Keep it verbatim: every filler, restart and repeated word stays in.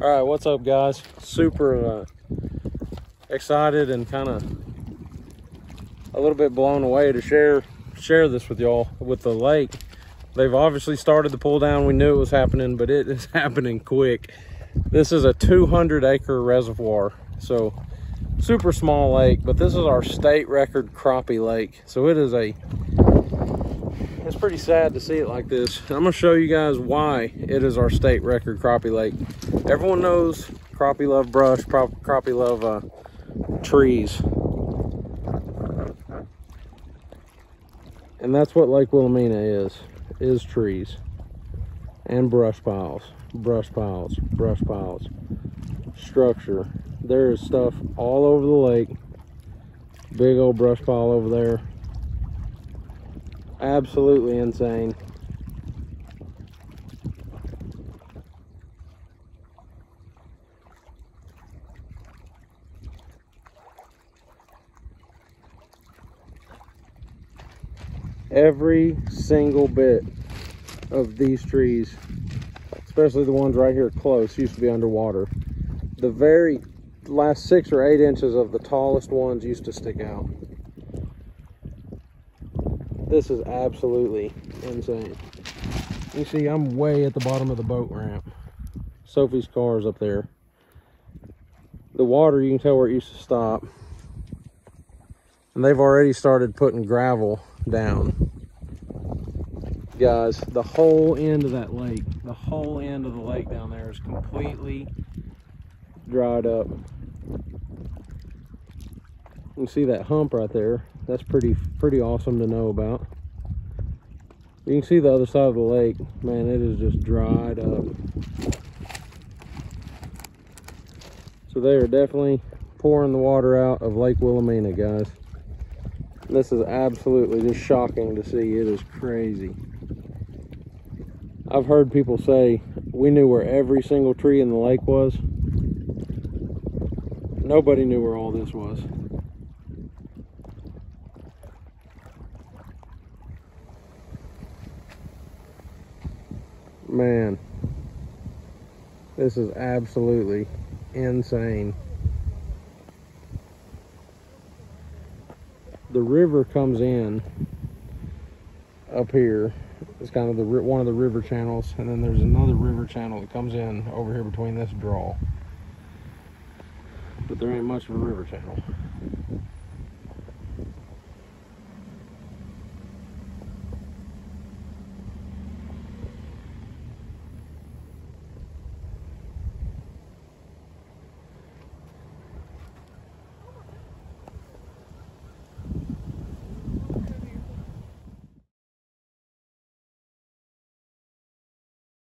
All right, what's up guys? Super uh, excited and kind of a little bit blown away to share share this with y'all with the lake. They've obviously started the pull down. We knew it was happening, but it is happening quick. This is a two hundred acre reservoir, so super small lake, but this is our state record crappie lake. So it is a it's pretty sad to see it like this. I'm gonna show you guys why it is our state record crappie lake. Everyone knows crappie love brush, crappie love uh, trees. And that's what Lake Wilhelmina is, is trees and brush piles, brush piles, brush piles, structure. There is stuff all over the lake. Big old brush pile over there. Absolutely insane. Every single bit of these trees, especially the ones right here close, used to be underwater. The very last six or eight inches of the tallest ones used to stick out. This is absolutely insane. You see, I'm way at the bottom of the boat ramp. Sophie's car is up there. The water, you can tell where it used to stop. And they've already started putting gravel down. Guys, the whole end of that lake, the whole end of the lake down there is completely dried up. You can see that hump right there. That's pretty pretty awesome to know about. You can see the other side of the lake. Man, it is just dried up. So they are definitely pouring the water out of Lake Wilhelmina, guys. This is absolutely just shocking to see. It is crazy. I've heard people say, we knew where every single tree in the lake was. Nobody knew where all this was. Man, this is absolutely insane. The river comes in up here. It's kind of the one of the river channels, and then there's another river channel that comes in over here between this draw. But there ain't much of a river channel.